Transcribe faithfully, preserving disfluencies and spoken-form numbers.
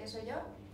¿Qué soy yo?